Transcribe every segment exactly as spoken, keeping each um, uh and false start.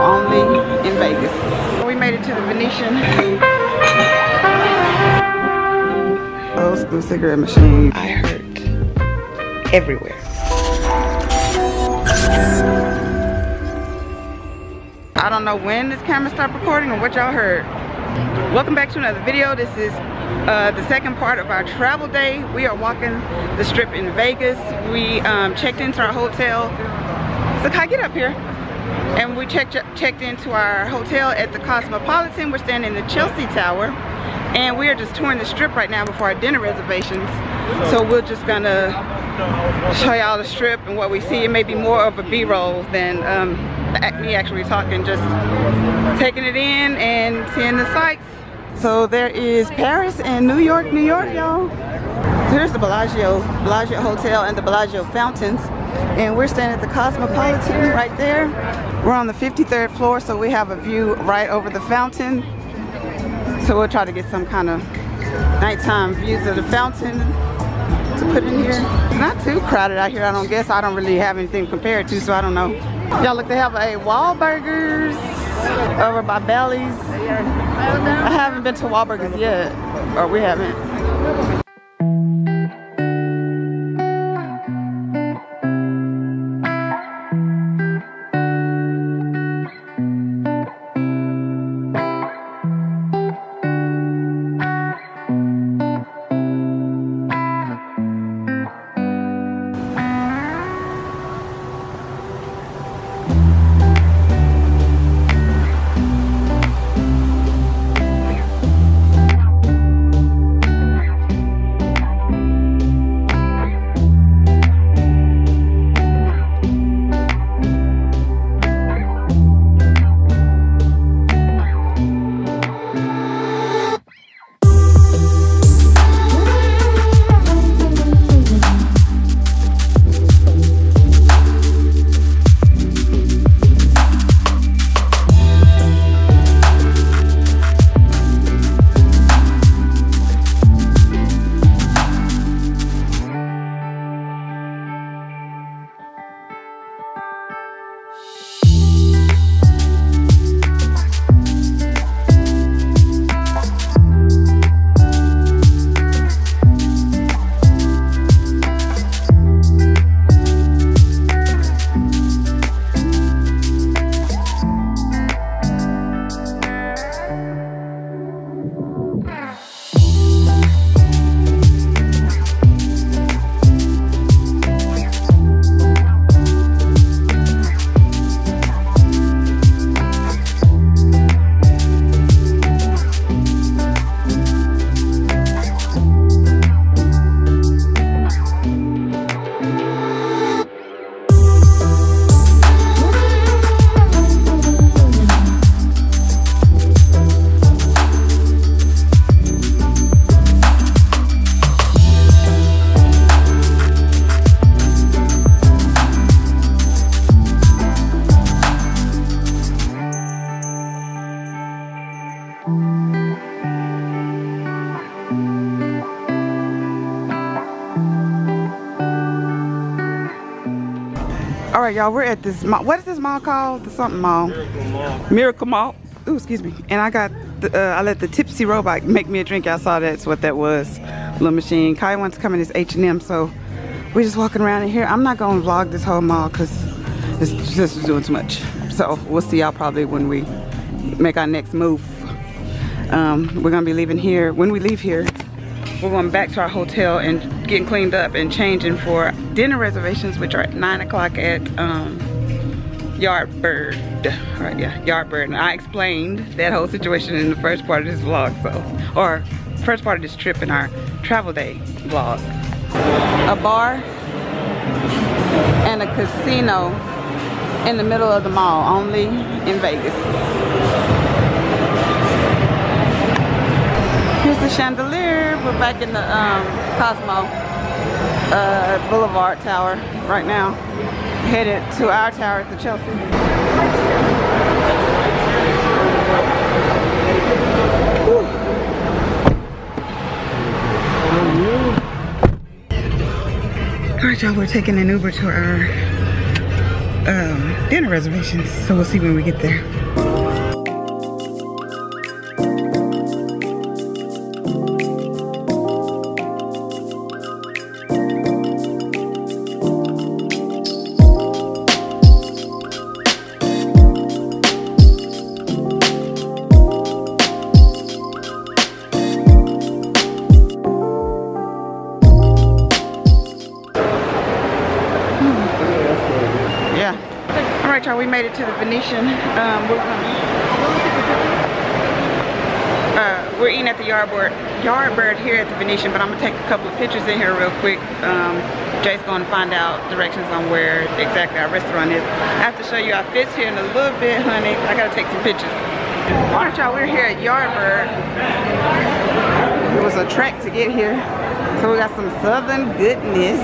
Only in Vegas. We made it to the Venetian. Old school cigarette machine. I hurt everywhere. I don't know when this camera stopped recording or what y'all heard. Welcome back to another video. This is uh, the second part of our travel day. We are walking the strip in Vegas. We um, checked into our hotel. Sakai, get up here. And we checked checked into our hotel at the Cosmopolitan. We're staying in the Chelsea Tower. And we are just touring the strip right now before our dinner reservations. So we're just gonna show y'all the strip and what we see. It may be more of a B-roll than um, me actually talking, just taking it in and seeing the sights. So there is Paris and New York, New York, y'all. So here's the Bellagio, Bellagio Hotel and the Bellagio Fountains. And we're standing at the Cosmopolitan right there. We're on the fifty-third floor, so we have a view right over the fountain. So we'll try to get some kind of nighttime views of the fountain to put in here. It's not too crowded out here, I don't guess. I don't really have anything compared to, so I don't know. Y'all look, they have a Wahlburgers over by Bally's. I haven't been to Wahlburgers yet, or we haven't. Alright y'all, we're at this mall. What is this mall called? The something mall. Miracle Mall. Miracle Mall. Ooh, excuse me. And I got, the, uh, I let the tipsy robot make me a drink. I saw that's what that was. Little machine. Kai wants to come in this H and M, so we're just walking around in here. I'm not going to vlog this whole mall because it's just doing too much. So we'll see y'all probably when we make our next move. Um, we're going to be leaving here. When we leave here, we're going back to our hotel and getting cleaned up and changing for dinner reservations, which are at nine o'clock at um, Yardbird. All right, yeah, Yardbird. And I explained that whole situation in the first part of this vlog, so, or first part of this trip in our travel day vlog. A bar and a casino in the middle of the mall, only in Vegas. Here's the chandelier. We're back in the um, Cosmo uh, Boulevard Tower right now, headed to our tower at the Chelsea. Whew. All right, y'all, we're taking an Uber to our um, dinner reservations, so we'll see when we get there. We made it to the Venetian. Um, we're, uh, we're eating at the Yardbird, Yardbird here at the Venetian, but I'm gonna take a couple of pictures in here real quick. Um, Jay's gonna find out directions on where exactly our restaurant is. I have to show you our fish here in a little bit, honey. I gotta take some pictures. All right, y'all, we're here at Yardbird. It was a trek to get here. So we got some southern goodness.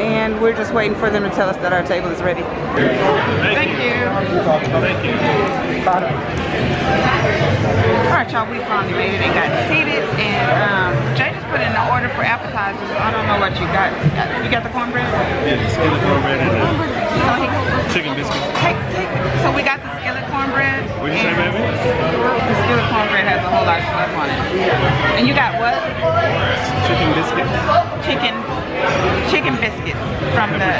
And we're just waiting for them to tell us that our table is ready. Thank you. Thank you. All right, y'all, we finally made it and got seated. And um, Jay just put in an order for appetizers. I don't know what you got. You got the cornbread? Yeah, the skillet cornbread and the chicken biscuit. So we got the skillet cornbread. What did you say, baby? The skillet cornbread has a whole lot of stuff on it. And you got what? Chicken biscuit. Chicken. Chicken biscuits from the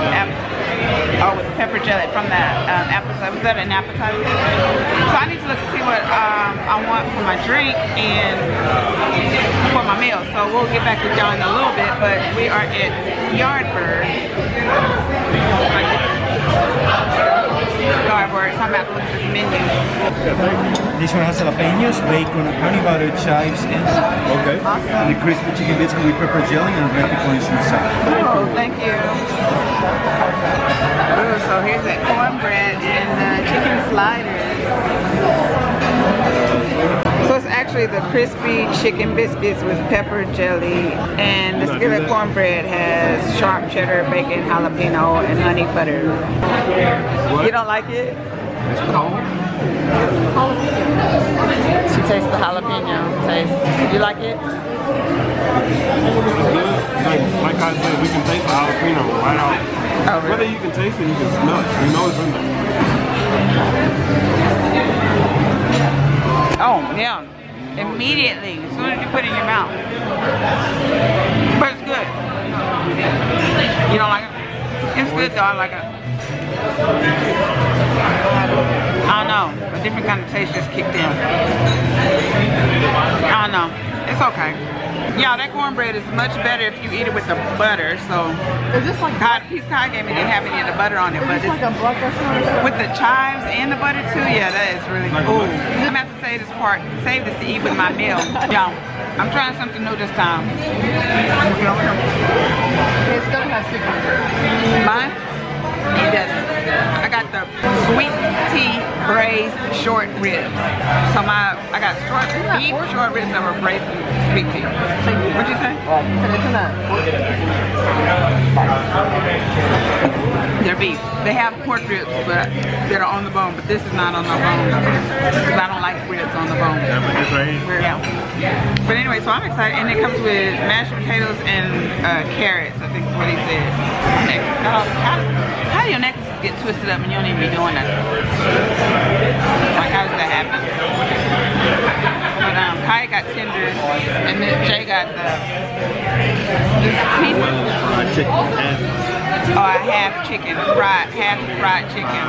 oh, with pepper jelly from the um, appetizer. Was that an appetizer? So I need to look to see what um, I want for my drink and for my meal. So we'll get back with y'all in a little bit. But we are at Yardbird. Yardbird. So I'm about to look at this menu. This one has jalapenos, bacon, honey butter, chives, and okay. Awesome. And the crispy chicken biscuit with pepper jelly and red pepper inside. Oh, thank you. Ooh, so here's that cornbread and the chicken sliders. So it's actually the crispy chicken biscuits with pepper jelly, and the skillet cornbread has sharp cheddar, bacon, jalapeno, and honey butter. What? You don't like it? It's cold. She tastes the jalapeno taste. You like it? It's good. Like, like I said, we can taste the jalapeno right out. Oh, really? Whether you can taste it, you can smell it. You know it's in there. Oh, yeah. Immediately. As soon as you put it in your mouth. But it's good. You don't like it? It's good though. I like it. I don't know. A different kind of taste just kicked in. I don't know. It's okay. Y'all, that cornbread is much better if you eat it with the butter. So, is this like God, Peace Kai gave me, didn't have any of the butter on it. Is but this it's like a block restaurant? With the chives and the butter too? Yeah, that is really cool. I'm gonna have to save this part, save this to eat with my meal. Y'all, I'm trying something new this time. It's gonna have chicken. Mine? It doesn't. I got the sweet tea braised short ribs. So my, I got short, deep short ribs that were braised with sweet tea. What'd you say? They're beef. They have pork ribs, but that are on the bone. But this is not on the bone because I don't like ribs on the bone. But anyway, so I'm excited, and it comes with mashed potatoes and uh, carrots. I think is what he said. How do your necklaces get twisted up and you don't even be doing nothing? Like, how does that happen? But um, Kai got tenders, and then Jay got the pieces. Well, fried chicken. Oh, a half chicken, fried, half fried chicken.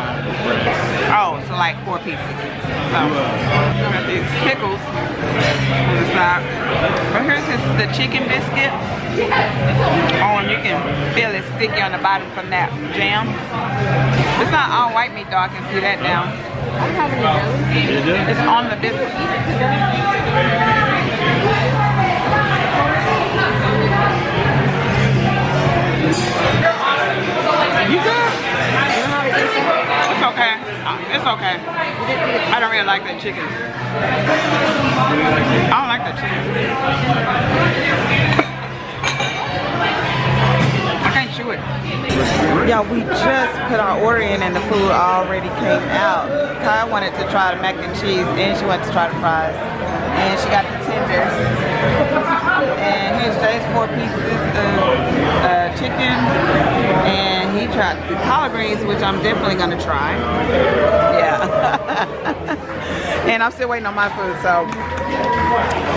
Oh, so like four pieces. So, got these pickles on the side. But here's his, the chicken biscuit. Oh, and you can feel it sticky on the bottom from that jam. It's not all white meat, though. I can see that now. I don't have any jelly. It's on the biscuit. You good? It's okay. It's okay. I don't really like that chicken. I don't like that chicken. Yeah, we just put our order in and the food already came out. Kai wanted to try the mac and cheese, and she wanted to try the fries, and she got the tenders. And here's Jay's four pieces of uh, chicken, and he tried try the collard greens, which I'm definitely going to try. Yeah. And I'm still waiting on my food, so.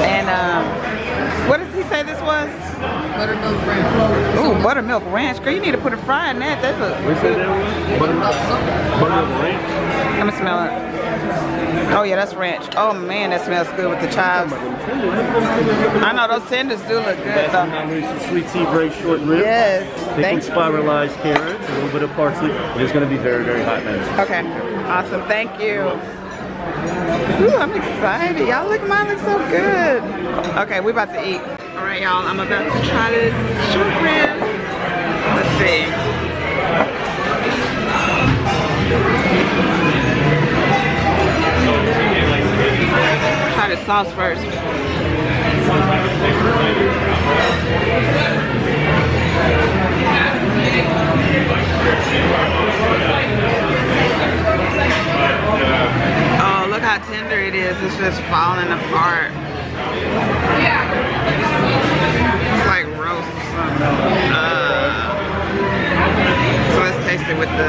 And um, what does he say this was? Buttermilk ranch. Ooh, buttermilk ranch. Girl, you need to put a fry in that. That looks good. Buttermilk ranch. Let me smell it. Oh yeah, that's ranch. Oh man, that smells good with the chives. I know those tenders do look good though. Some sweet tea, very short ribs. Yes. They spiralized carrots, a little bit of parsley. It's going to be very, very hot, man. Okay. Awesome. Thank you. Ooh, I'm excited. Y'all look, mine looks so good. Okay, we're about to eat. All right, y'all, I'm about to try this shortbread. Let's see. Try the sauce first. Oh, look how tender it is. It's just falling apart. It's like roast or something. Uh, so let's taste it with the...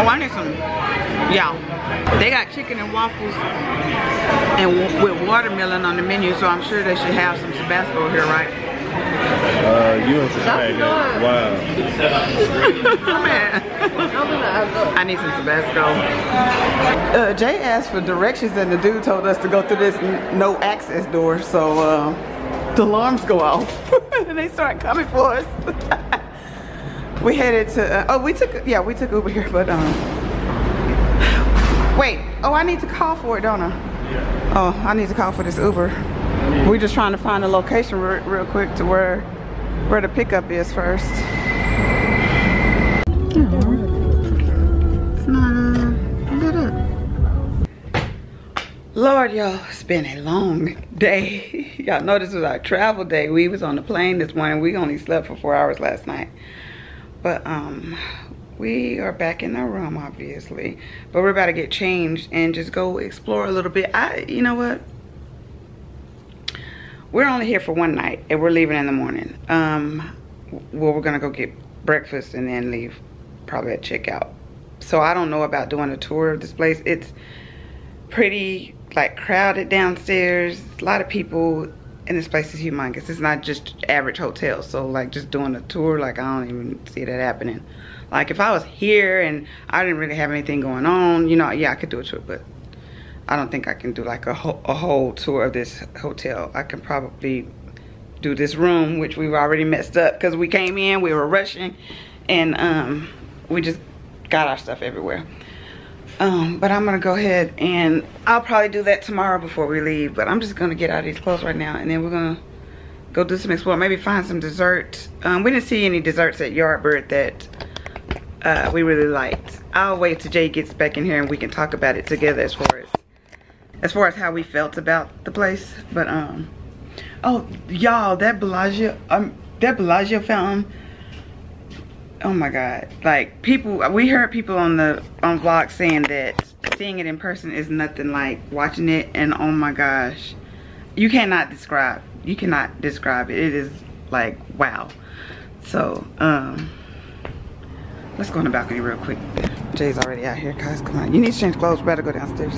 Oh, I need some. Yeah. They got chicken and waffles and with watermelon on the menu, so I'm sure they should have some Tabasco here, right? Uh, you and Tabasco. Wow. Man. I need some Tabasco. Uh, Jay asked for directions and the dude told us to go through this no access door, so uh, the alarms go off and they start coming for us. We headed to, uh, oh we took, yeah we took Uber here, but um, wait, oh I need to call for it, don't I? Yeah. Oh, I need to call for this Uber. We're just trying to find a location re real quick to where where the pickup is first. Lord, y'all, it's been a long day. Y'all know this was our travel day. We was on the plane this morning. We only slept for four hours last night. But um, we are back in the room, obviously. But we're about to get changed and just go explore a little bit. I, you know what? We're only here for one night and we're leaving in the morning. Um, well, we're gonna go get breakfast and then leave probably at checkout. So I don't know about doing a tour of this place. It's pretty like crowded downstairs, a lot of people, and this place is humongous. It's not just average hotels, so like just doing a tour, like I don't even see that happening. Like if I was here and I didn't really have anything going on, you know, yeah, I could do a tour, but I don't think I can do like a, ho a whole tour of this hotel. I can probably do this room, which we've already messed up because we came in, we were rushing, and um, we just got our stuff everywhere. Um, but I'm gonna go ahead and I'll probably do that tomorrow before we leave, but I'm just gonna get out of these clothes right now and then we're gonna go do some exploring, maybe find some dessert. Um, we didn't see any desserts at Yardbird that uh, we really liked. I'll wait till Jay gets back in here and we can talk about it together as far as as far as how we felt about the place. But um oh y'all, that Bellagio um that Bellagio fountain, oh my god, like people, we heard people on the on vlogs saying that seeing it in person is nothing like watching it, and oh my gosh, you cannot describe you cannot describe it. It is like wow. So um let's go on the balcony real quick. Jay's already out here, guys. Come on, you need to change clothes. We better go downstairs.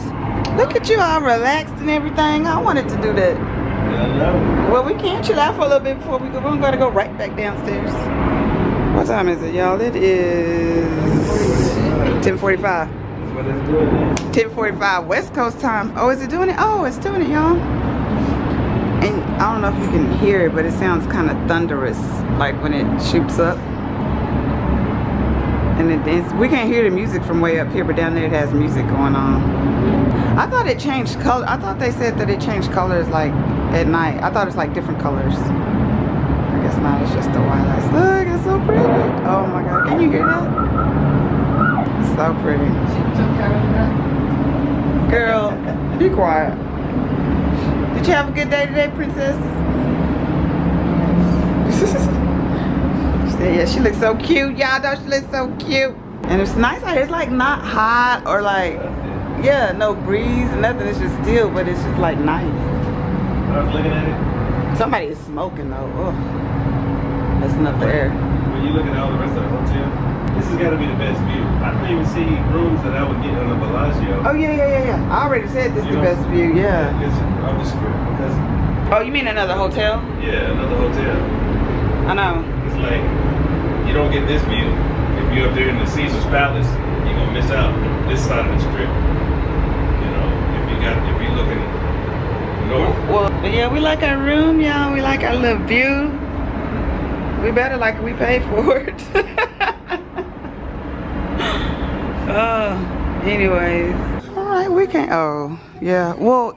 Look at you all relaxed and everything. I wanted to do that. Yeah, well, we can chill out for a little bit before we go. We're gonna go right back downstairs. What time is it, y'all? It is ten forty-five. ten forty-five West Coast time. Oh, is it doing it? Oh, it's doing it, y'all. And I don't know if you can hear it, but it sounds kind of thunderous, like when it shoots up. And it is, we can't hear the music from way up here, but down there it has music going on. I thought it changed color. I thought they said that it changed colors like at night. I thought it's like different colors. I guess not. It's just the white lights. Look, it's so pretty. Oh my god, can you hear that? It's so pretty. Girl, be quiet. Did you have a good day today, princess? She said, yeah, she looks so cute. Y'all know she looks so cute. And it's nice out here. It's like not hot or like, yeah, no breeze, nothing. It's just still, but it's just like nice. I was looking at it. Somebody is smoking though. Ugh. That's enough air. you're looking at all the rest of the hotel. This has got to be the best view. I don't even see rooms that I would get on a Bellagio. Oh yeah, yeah, yeah, yeah. I already said this is the know, best view. Yeah. It's, I'm just because. Oh, you mean another hotel? Yeah, another hotel. I know. It's like you don't get this view if you're up there in the Caesar's Palace. You're gonna miss out this side of the strip. You know, if you got if you're looking north. Well, yeah, we like our room, y'all. We like our little view. We better like we paid for it. uh, anyways. All right, we can't, oh, yeah. Well,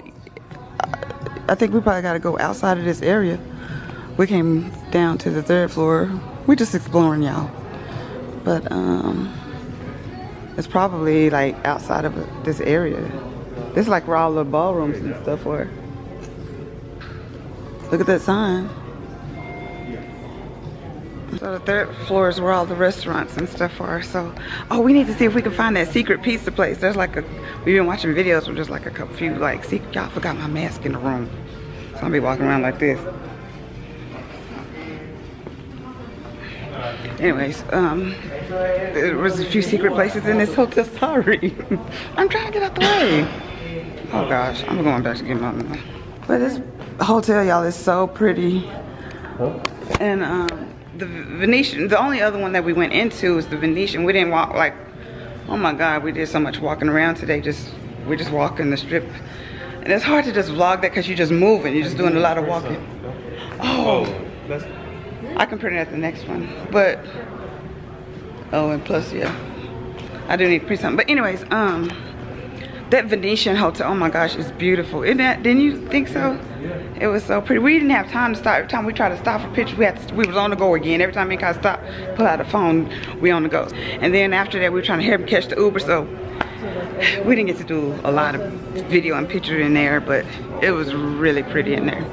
I think we probably gotta go outside of this area. We came down to the third floor. We're just exploring, y'all. But um, it's probably like outside of this area. This is like where all the ballrooms and stuff were. Look at that sign. So the third floor is where all the restaurants and stuff are. So, oh, we need to see if we can find that secret pizza place. There's like a, we've been watching videos with just like a couple few like, see, y'all forgot my mask in the room. So I'll be walking around like this. Anyways, um, there was a few secret places in this hotel. Sorry. I'm trying to get out the way. Oh gosh, I'm going back to get my money. But this hotel, y'all, is so pretty. And, um, the Venetian, the only other one that we went into is the Venetian. We didn't walk like, oh my God, we did so much walking around today. Just, we're just walking the strip. And it's hard to just vlog that because you're just moving. You're just doing a lot of walking. Oh, I can print it at the next one. But, oh, and plus, yeah. I do need to print something. But anyways, um, that Venetian hotel, oh my gosh, it's beautiful. Isn't that, didn't you think so? It was so pretty. We didn't have time to stop. Every time we tried to stop for pictures, we had to, we was on the go again. Every time we got stopped, pull out the phone, we on the go. And then after that, we were trying to help him catch the Uber, so we didn't get to do a lot of video and picture in there, but it was really pretty in there.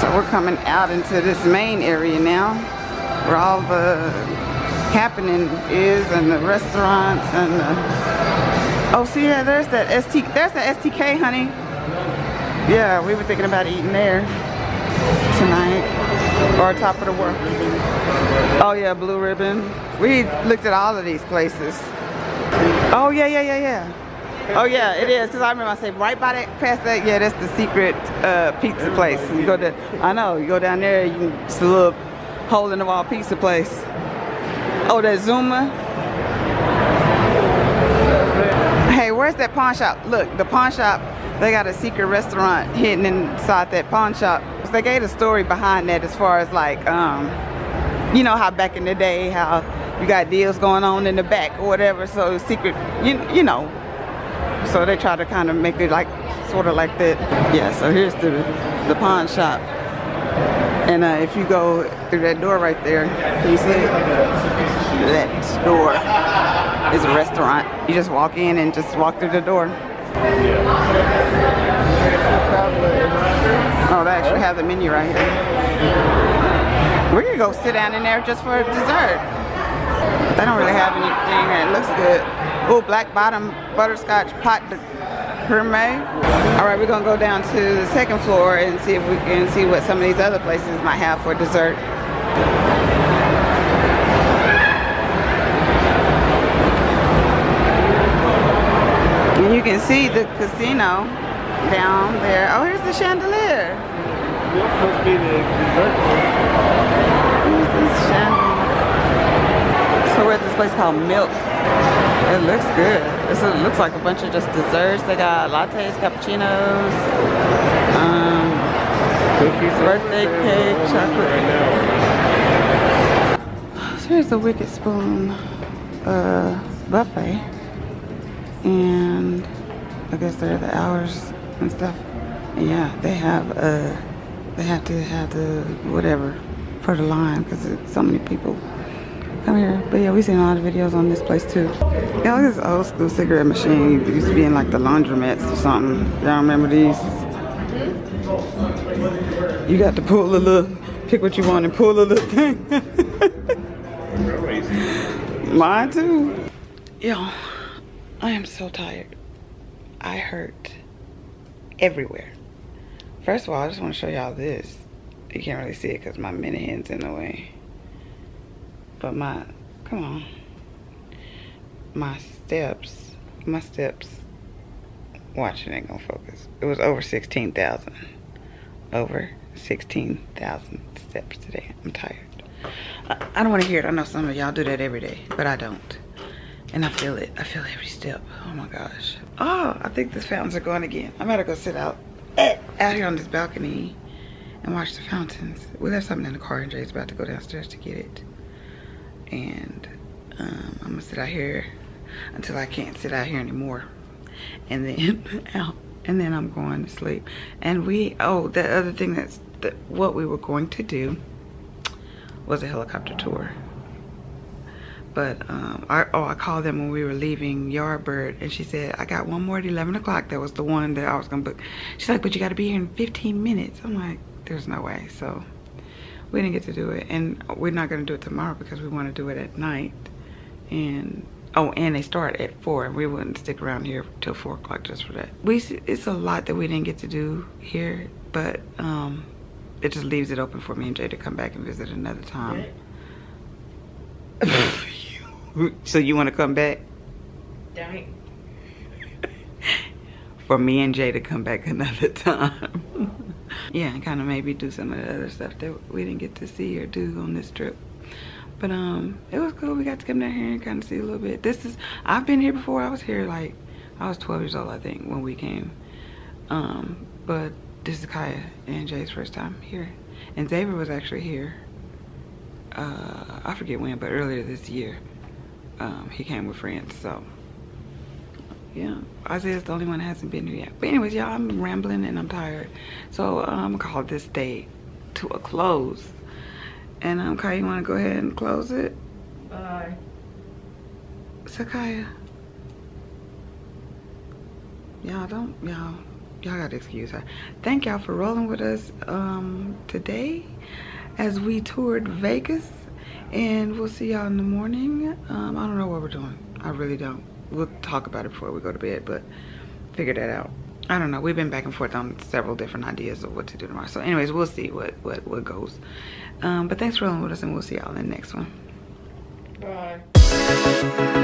So we're coming out into this main area now, where all the happening is, and the restaurants, and the, oh, see, yeah, there's that S T K, there's the S T K, honey. Yeah, we were thinking about eating there tonight, or top of the world. Oh yeah, Blue Ribbon. We looked at all of these places. Oh yeah, yeah, yeah, yeah. Oh yeah, it is, because I remember I said right by that, past that, yeah, that's the secret uh, pizza place. You go to, I know, you go down there, you can, it's a little hole in the wall pizza place. Oh, that Zuma. Hey, where's that pawn shop? Look, the pawn shop. They got a secret restaurant hidden inside that pawn shop. They gave a story behind that as far as like, um, you know how back in the day, how you got deals going on in the back or whatever, so secret, you, you know. So they try to kind of make it like, sort of like that. Yeah, so here's the, the pawn shop. And uh, if you go through that door right there, can you see it? That door is a restaurant. You just walk in and just walk through the door. Yeah. Oh, they actually have the menu right here. We're gonna go sit down in there just for dessert. They don't really have anything that looks good. Oh, black bottom butterscotch pot de creme. All right, we're gonna go down to the second floor and see if we can see what some of these other places might have for dessert. And you can see the casino down there. Oh, here's the chandelier. Here's this chandelier. So we're at this place called Milk. It looks good. It's a, it looks like a bunch of just desserts. They got lattes, cappuccinos, um, cookies, birthday cake, chocolate. So here's the Wicked Spoon uh, buffet. And I guess they're the hours and stuff. And yeah, they have uh, they have to have the whatever for the line because so many people come here. But yeah, we've seen a lot of videos on this place too. Yeah, look at this old school cigarette machine. It used to be in like the laundromats or something. Y'all remember these? You got to pull a little, pick what you want and pull a little thing. Mine too. Yeah. I am so tired. I hurt everywhere. First of all, I just want to show y'all this. You can't really see it because my mini hand's in the way. But my, come on, my steps, my steps, watch it ain't gonna focus. It was over sixteen thousand, over sixteen thousand steps today. I'm tired. I, I don't wanna hear it. I know some of y'all do that every day, but I don't. And I feel it, I feel every step. Oh my gosh. Oh, I think these fountains are going again. I'm about to go sit out, out here on this balcony and watch the fountains. We left something in the car and Jay's about to go downstairs to get it. And um, I'm gonna sit out here until I can't sit out here anymore, and then out, and then I'm going to sleep. And we, oh, the other thing that's the, what we were going to do was a helicopter tour. But um, I, oh, I called them when we were leaving Yardbird, and she said, I got one more at eleven o'clock. That was the one that I was gonna book. She's like, but you gotta be here in fifteen minutes. I'm like, there's no way. So we didn't get to do it, and we're not gonna do it tomorrow because we wanna do it at night. And, oh, and they start at four, and we wouldn't stick around here till four o'clock just for that. We, it's a lot that we didn't get to do here, but um, it just leaves it open for me and Jay to come back and visit another time. So you wanna come back? Dang. For me and Jay to come back another time. Yeah, and kind of maybe do some of the other stuff that we didn't get to see or do on this trip. But um, it was cool. We got to come down here and kind of see a little bit. This is, I've been here before. I was here like, I was twelve years old, I think, when we came. Um, but this is Kaya and Jay's first time here. And Xavier was actually here. Uh, I forget when, but earlier this year. Um, he came with friends, so. Yeah, Isaiah's the only one that hasn't been here yet. But anyways, y'all, I'm rambling and I'm tired. So I'm um, gonna call this day to a close. And um, Kaya, you wanna go ahead and close it? Bye. So Kaya, y'all don't, y'all, y'all gotta excuse her. Thank y'all for rolling with us um, today as we toured Vegas. And we'll see y'all in the morning. Um, I don't know what we're doing, I really don't. We'll talk about it before we go to bed, but figure that out. I don't know. We've been back and forth on several different ideas of what to do tomorrow. So anyways, we'll see what, what, what goes. Um, but thanks for rolling with us, and we'll see y'all in the next one. Bye.